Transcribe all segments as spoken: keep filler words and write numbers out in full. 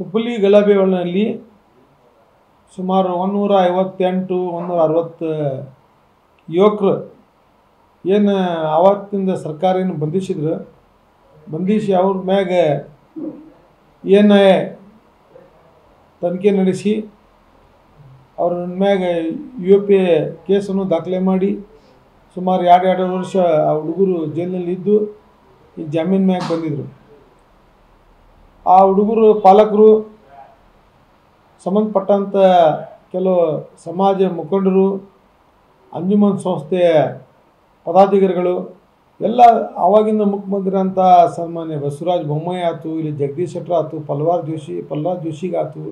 ಹುಬ್ಬಳ್ಳಿ ಗಲಭೆಗಳಲ್ಲಿ ಸುಮಾರು ನೂರ ಐವತ್ತೆಂಟು ನೂರ ಅರವತ್ತು ಯುವಕರು ಏನು ಆವತ್ತಿಂದ ಸರ್ಕಾರ ಏನು ಬಂಧಿಸಿದ್ರು, ಬಂಧಿಸಿ ಅವ್ರ ಮ್ಯಾಗ ಏನು ತನಿಖೆ ನಡೆಸಿ ಅವ್ರ ಮ್ಯಾಗ ಯು ಪಿ ಎ ಕೇಸನ್ನು ದಾಖಲೆ ಮಾಡಿ ಸುಮಾರು ಎರಡು ಎರಡು ವರ್ಷ ಆ ಹುಡುಗರು ಜೈಲಿನಲ್ಲಿ ಇದ್ದು ಈ ಜಾಮೀನು ಮ್ಯಾಗ ಬಂದಿದ್ದರು. ಆ ಹುಡುಗರು ಪಾಲಕರು ಸಂಬಂಧಪಟ್ಟಂಥ ಕೆಲವು ಸಮಾಜ ಮುಖಂಡರು ಅಂಜುಮನ್ ಸಂಸ್ಥೆಯ ಪದಾಧಿಕಾರಿಗಳು ಎಲ್ಲ ಆವಾಗಿಂದ ಮುಖ್ಯಮಂತ್ರಿರಂಥ ಸನ್ಮಾನ್ಯ ಬಸವರಾಜ ಬೊಮ್ಮಾಯಿ ಆಯಿತು, ಇಲ್ಲಿ ಜಗದೀಶ್ ಶೆಟ್ಟರ್ ಆಯಿತು, ಪಲ್ವಾರ್ ಜೋಶಿ ಪ್ರಹ್ಲಾದ್ ಜೋಶಿಗಾಯ್ತು,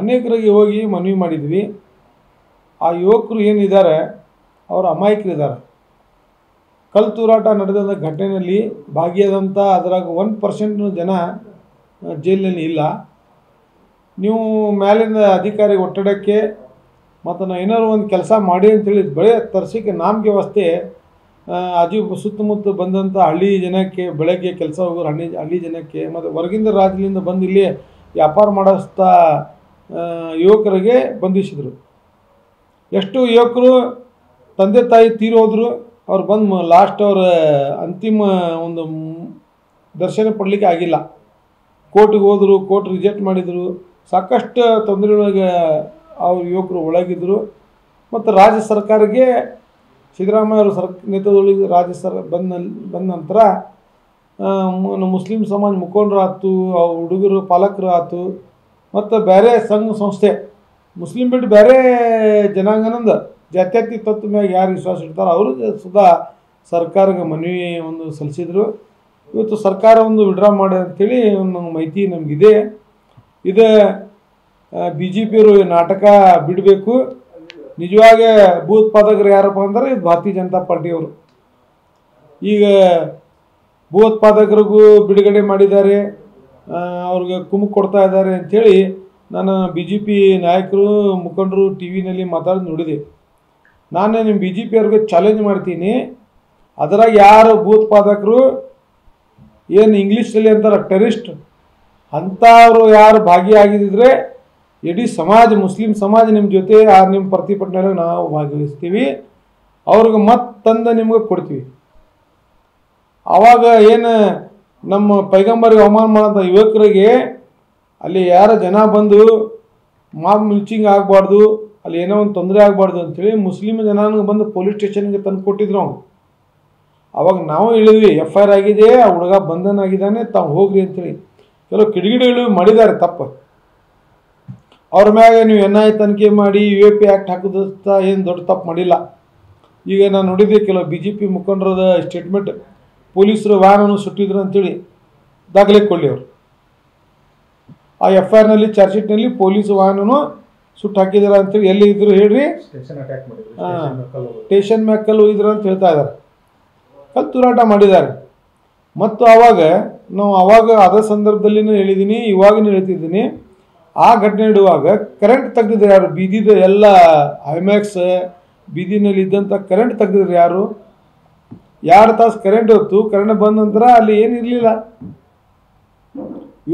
ಅನೇಕರಿಗೆ ಹೋಗಿ ಮನವಿ ಮಾಡಿದ್ವಿ. ಆ ಯುವಕರು ಏನಿದ್ದಾರೆ ಅವರು ಅಮಾಯಕರಿದ್ದಾರೆ. ಕಲ್ಲು ತೂರಾಟ ನಡೆದಂಥ ಘಟನೆಯಲ್ಲಿ ಭಾಗಿಯಾದಂಥ ಅದರಾಗ ಒನ್ ಪರ್ಸೆಂಟ್ ಜನ ಜೈಲಿನಲ್ಲಿ ಇಲ್ಲ. ನೀವು ಮೇಲಿಂದ ಅಧಿಕಾರಿ ಒತ್ತಡಕ್ಕೆ ಮತ್ತು ನಾವು ಏನಾದ್ರು ಒಂದು ಕೆಲಸ ಮಾಡಿ ಅಂತೇಳಿ ಬೆಳೆ ತರಿಸಿಕೆ ನಾಮ್ಗೆ ವ್ಯವಸ್ಥೆ ಆಜು ಸುತ್ತಮುತ್ತ ಬಂದಂಥ ಹಳ್ಳಿ ಜನಕ್ಕೆ ಬೆಳಗ್ಗೆ ಕೆಲಸ ಹೋಗೋರು ಹಳ್ಳಿ ಹಳ್ಳಿ ಜನಕ್ಕೆ ಮತ್ತು ಹೊರಗಿಂದ ರಾಜ್ಯದಿಂದ ಬಂದು ಇಲ್ಲಿ ವ್ಯಾಪಾರ ಮಾಡಿಸ್ತ ಯುವಕರಿಗೆ ಬಂಧಿಸಿದರು. ಎಷ್ಟು ಯುವಕರು ತಂದೆ ತಾಯಿ ತೀರೋದ್ರು, ಅವ್ರು ಬಂದು ಲಾಸ್ಟ್ ಅವರ ಅಂತಿಮ ಒಂದು ದರ್ಶನ ಪಡಲಿಕ್ಕೆ ಆಗಿಲ್ಲ. ಕೋರ್ಟಿಗೆ ಹೋದರು, ಕೋರ್ಟ್ ರಿಜೆಕ್ಟ್ ಮಾಡಿದರು. ಸಾಕಷ್ಟು ತೊಂದರೆಯೊಳಗೆ ಅವ್ರ ಯುವಕರು ಒಳಗಿದ್ದರು. ಮತ್ತು ರಾಜ್ಯ ಸರ್ಕಾರಕ್ಕೆ ಸಿದ್ದರಾಮಯ್ಯ ಅವರು ಸರ್ ನೇತೃತ್ವದೊಳಗೆ ರಾಜ್ಯ ಸರ್ ಬಂದ ಬಂದ ನಂತರ ಮುಸ್ಲಿಂ ಸಮಾಜ ಮುಖಂಡರು ಆಯ್ತು, ಅವ್ರ ಹುಡುಗರು ಪಾಲಕರು ಆಯ್ತು, ಮತ್ತು ಬೇರೆ ಸಂಘ ಸಂಸ್ಥೆ ಮುಸ್ಲಿಂ ಬಿಟ್ಟು ಬೇರೆ ಜನಾಂಗನಂದ ಜಾತ್ಯತೀತ ತತ್ವ ಮ್ಯಾಗ ಯಾರು ವಿಶ್ವಾಸ ಇಡ್ತಾರೋ ಅವರು ಸುಧಾ ಸರ್ಕಾರಕ್ಕೆ ಮನವಿ ಒಂದು ಸಲ್ಲಿಸಿದರು. ಇವತ್ತು ಸರ್ಕಾರ ಒಂದು ವಿಡ್ರಾ ಮಾಡಿ ಅಂಥೇಳಿ ಒಂದು ಮಾಹಿತಿ ನಮಗಿದೆ. ಇದು ಬಿ ಜೆ ಪಿಯವರು ನಾಟಕ ಬಿಡಬೇಕು. ನಿಜವಾಗೇ ಭೂತ್ಪಾದಕರು ಯಾರಪ್ಪ ಅಂದರೆ ಇದು ಭಾರತೀಯ ಜನತಾ ಪಾರ್ಟಿಯವರು. ಈಗ ಭೂತ್ಪಾದಕರಿಗೂ ಬಿಡುಗಡೆ ಮಾಡಿದ್ದಾರೆ, ಅವ್ರಿಗೆ ಕುಮುಕ್ ಕೊಡ್ತಾ ಇದ್ದಾರೆ ಅಂಥೇಳಿ ನಾನು ಬಿ ಜೆ ಪಿ ನಾಯಕರು ಮುಖಂಡರು ಟಿ ವಿನಲ್ಲಿ ಮಾತಾಡಿ ನೋಡಿದೆ. ನಾನು ನಿಮ್ಮ ಬಿ ಜೆ ಪಿಯವ್ರಿಗೆ ಚಾಲೆಂಜ್ ಮಾಡ್ತೀನಿ, ಅದರಾಗ ಯಾರು ಭೂತ್ಪಾದಕರು ಏನು ಇಂಗ್ಲೀಷಲ್ಲಿ ಅಂತಾರೆ ಟೆರಿಸ್ಟ್ ಅಂಥವ್ರು ಯಾರು ಭಾಗಿಯಾಗಿದ್ದರೆ ಇಡೀ ಸಮಾಜ ಮುಸ್ಲಿಂ ಸಮಾಜ ನಿಮ್ಮ ಜೊತೆ ಆ ನಿಮ್ಮ ಪ್ರತಿಭಟನೆಯಲ್ಲಿ ನಾವು ಭಾಗವಹಿಸ್ತೀವಿ, ಅವ್ರಿಗೆ ಮತ್ತೆ ತಂದು ನಿಮ್ಗೆ ಕೊಡ್ತೀವಿ. ಆವಾಗ ಏನು ನಮ್ಮ ಪೈಗಂಬರಿಗೆ ಅವಮಾನ ಮಾಡೋಂಥ ಯುವಕರಿಗೆ ಅಲ್ಲಿ ಯಾರ ಜನ ಬಂದು ಮಾಬ್ ಮಿಲ್ಚಿಂಗ್ ಆಗಬಾರ್ದು, ಅಲ್ಲಿ ಏನೋ ಒಂದು ತೊಂದರೆ ಆಗಬಾರ್ದು ಅಂಥೇಳಿ ಮುಸ್ಲಿಂ ಜನಾಂಗ ಬಂದು ಪೊಲೀಸ್ ಸ್ಟೇಷನ್ಗೆ ತಂದು ಕೊಟ್ಟಿದ್ರು. ನಾವು ಅವಾಗ ನಾವು ಹೇಳಿದ್ವಿ ಎಫ್ ಐ ಆರ್ ಆಗಿದೆ, ಆ ಹುಡುಗ ಬಂಧನಾಗಿದ್ದಾನೆ, ತಾವು ಹೋಗ್ರಿ ಅಂಥೇಳಿ. ಕೆಲವು ಕಿಡಿಗಿಡಿಗಳು ಮಾಡಿದ್ದಾರೆ ತಪ್ಪು. ಅವ್ರ ಮ್ಯಾಗ ನೀವು ಎನ್ ಐ ತನಿಖೆ ಮಾಡಿ ಯು ಎ ಪಿ ಆ್ಯಕ್ಟ್ ಹಾಕೋದಂತ ಏನು ದೊಡ್ಡ ತಪ್ಪು ಮಾಡಿಲ್ಲ. ಈಗ ನಾನು ನೋಡಿದ್ದೆ ಕೆಲವು ಬಿ ಜೆ ಪಿ ಮುಖಂಡರದ ಸ್ಟೇಟ್ಮೆಂಟ್, ಪೊಲೀಸರು ವ್ಯಾನನ್ನು ಸುಟ್ಟಿದ್ರು ಅಂತೇಳಿ ದಾಖಲೆ ಕೊಡಲಿ ಅವರು. ಆ ಎಫ್ ಐ ಆರ್ನಲ್ಲಿ ಚಾರ್ಜ್ ಶೀಟ್ನಲ್ಲಿ ಪೊಲೀಸ್ ವ್ಯಾನನ್ನು ಸುಟ್ಟು ಹಾಕಿದ್ದಾರೆ ಅಂತೇಳಿ ಎಲ್ಲಿ ಇದ್ರು ಹೇಳ್ರಿ, ಹಾಂ ಸ್ಟೇಷನ್ ಮ್ಯಾಗ ಕಲ್ಲು ಹೋಗಿದ್ರು ಅಂತ ಹೇಳ್ತಾ ಇದ್ದಾರೆ. ಕಲ್ಲು ತೂರಾಟ ಮಾಡಿದ್ದಾರೆ. ಮತ್ತು ಆವಾಗ ನಾವು ಆವಾಗ ಅದೇ ಸಂದರ್ಭದಲ್ಲಿನೂ ಹೇಳಿದ್ದೀನಿ, ಇವಾಗಿನೂ ಹೇಳ್ತಿದ್ದೀನಿ, ಆ ಘಟನೆ ಇಡುವಾಗ ಕರೆಂಟ್ ತೆಗೆದಿದ್ರು ಯಾರು? ಬೀದಿದ ಎಲ್ಲ ಐಮ್ಯಾಕ್ಸ್ ಬೀದಿನಲ್ಲಿ ಇದ್ದಂಥ ಕರೆಂಟ್ ತೆಗೆದಿದ್ರು ಯಾರು? ಎರಡು ತಾಸು ಕರೆಂಟ್ ಹೊತ್ತು, ಕರೆಂಟ್ ಬಂದ ನಂತರ ಅಲ್ಲಿ ಏನಿರಲಿಲ್ಲ.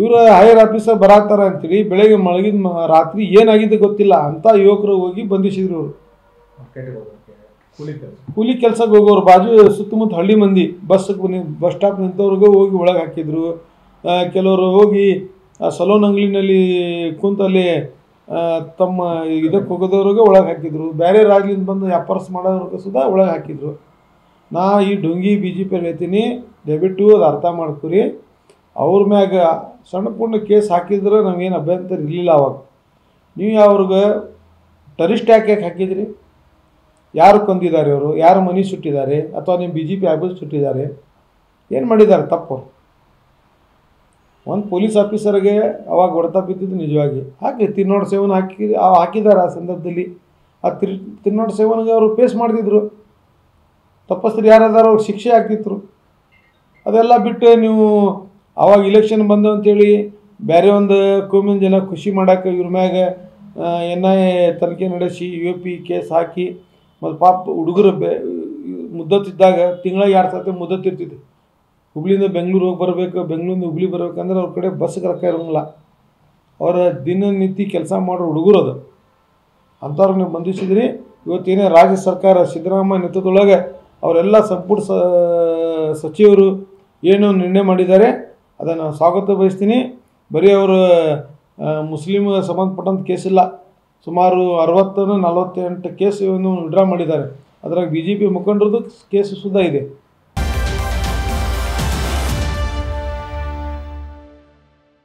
ಇವರ ಹೈಯರ್ ಆಫೀಸರ್ ಬರಾತಾರೆ ಅಂತೇಳಿ ಬೆಳಗ್ಗೆ ಮಲಗಿದ ರಾತ್ರಿ ಏನಾಗಿದೆ ಗೊತ್ತಿಲ್ಲ ಅಂತ ಯುವಕರು ಹೋಗಿ ಬಂಧಿಸಿದ್ರು. ಅವರು ಕೂಲಿ ಕೆಲಸಕ್ಕೆ ಹೋಗೋರು, ಬಾಜು ಸುತ್ತಮುತ್ತ ಹಳ್ಳಿ ಮಂದಿ, ಬಸ್ ಬಸ್ ಸ್ಟಾಪ್ ನಿಂತವ್ರಿಗೂ ಹೋಗಿ ಒಳಗೆ ಹಾಕಿದ್ರು. ಕೆಲವರು ಹೋಗಿ ಸಲೋನ್ ಅಂಗಡಿನಲ್ಲಿ ಕೂತಲ್ಲಿ ತಮ್ಮ ಇದಕ್ಕೆ ಹೋಗೋದವ್ರಿಗೆ ಒಳಗೆ ಹಾಕಿದ್ರು. ಬೇರೆ ರಾಜ್ಯದಿಂದ ಬಂದು ವ್ಯಾಪಾರಸ್ ಮಾಡೋವ್ರಿಗೆ ಸುಧಾ ಒಳಗೆ ಹಾಕಿದ್ರು. ನಾ ಈ ಡೊಂಗಿ ಬಿ ಜೆ ಪಿ ಹೇಳ್ತೀನಿ, ದಯವಿಟ್ಟು ಅದು ಅರ್ಥ ಮಾಡ್ಕೊರಿ. ಅವ್ರ ಮ್ಯಾಗ ಸಣ್ಣ ಪುಣ್ಣ ಕೇಸ್ ಹಾಕಿದ್ರೆ ನಮಗೇನು ಅಭ್ಯಂತರ ಇರಲಿಲ್ಲ. ಅವಾಗ ನೀವು ಅವ್ರಿಗೆ ಟೆರಿಸ್ಟ್ ಯಾಕೆ ಯಾಕೆ ಹಾಕಿದ್ರಿ? ಯಾರು ಕೊಂದಿದ್ದಾರೆ ಅವರು? ಯಾರು ಮನೆ ಸುಟ್ಟಿದ್ದಾರೆ? ಅಥವಾ ನಿಮ್ಮ ಬಿ ಜೆ ಪಿ ಆಫೀಸ್ ಸುಟ್ಟಿದ್ದಾರೆ? ಏನು ಮಾಡಿದ್ದಾರೆ ತಪ್ಪು? ಒಂದು ಪೊಲೀಸ್ ಆಫೀಸರ್ಗೆ ಅವಾಗ ಹೊಡೆತ ಬಿದ್ದಿದ್ದು ನಿಜವಾಗಿ. ಹಾಕಿ ತಿನ್ನೋಡು ಸೇವನ ಹಾಕಿ ಹಾಕಿದ್ದಾರೆ ಆ ಸಂದರ್ಭದಲ್ಲಿ. ಆ ತಿರ್ ತಿನ್ನೋಡು ಸೇವನಿಗೆ ಅವರು ಪೇಸ್ ಮಾಡ್ತಿದ್ರು. ತಪ್ಪಸ್ತ್ರು ಯಾರಾದರೂ ಅವ್ರಿಗೆ ಶಿಕ್ಷೆ ಆಗ್ತಿದ್ರು. ಅದೆಲ್ಲ ಬಿಟ್ಟು ನೀವು ಆವಾಗ ಇಲೆಕ್ಷನ್ ಬಂದು ಅಂತೇಳಿ ಬೇರೆ ಒಂದು ಕೋಮಿನ ಜನ ಖುಷಿ ಮಾಡೋಕ್ಕೆ ಇವ್ರ ಮ್ಯಾಗ ಎನ್ ಐ ಎ ತನಿಖೆ ನಡೆಸಿ ಯು ಎ ಪಿ ಕೇಸ್ ಹಾಕಿ ಮತ್ತು ಪಾಪ ಹುಡುಗರು ಬೆ ಮುದ್ದತ್ತಿದ್ದಾಗ ತಿಂಗಳಿಗೆ ಎರಡು ಸರ್ತಿ ಮುದ್ದತ್ತಿರ್ತಿದ್ದೆ. ಹುಬ್ಳಿಯಿಂದ ಬೆಂಗಳೂರು ಹೋಗಿ ಬರಬೇಕು, ಬೆಂಗಳೂರಿಂದ ಹುಬ್ಳಿ ಬರಬೇಕಂದ್ರೆ ಅವ್ರ ಕಡೆ ಬಸ್ಗೆ ರೊಕ್ಕ ಇರೋಂಗಿಲ್ಲ. और ದಿನನಿತ್ಯ ಕೆಲಸ ಮಾಡೋ ಹುಡುಗರು ಅದು ಅಂತವರನ್ನು ಬಂಧಿಸಿದ್ರಿ। ಇವತ್ತೇನೇ ರಾಜ್ಯ ಸರ್ಕಾರ ಸಿದ್ದರಾಮಯ್ಯ ನೇತೃತ್ವದೊಳಗೆ ಅವರೆಲ್ಲ ಸಂಪುಟ ಸಚಿವರು ಏನು ನಿರ್ಣಯ ಮಾಡಿದ್ದಾರೆ ಅದನ್ನು ಸ್ವಾಗತ ಬಯಸ್ತೀನಿ। ಬರೀ ಅವರು ಮುಸ್ಲಿಮ್ ಸಂಬಂಧಪಟ್ಟಂತ ಕೇಸ್ ಇಲ್ಲ, ಸುಮಾರು ಅರವತ್ತು ನಲವತ್ತೆಂಟು ಕೇಸ್ ಇವನು ವಿಡ್ರಾ ಮಾಡಿದ್ದಾರೆ, ಅದರಾಗ ಬಿ ಜೆ ಪಿ ಮುಖಂಡರದ್ದು ಕೇಸ್ ಸುದ್ದ ಇದೆ।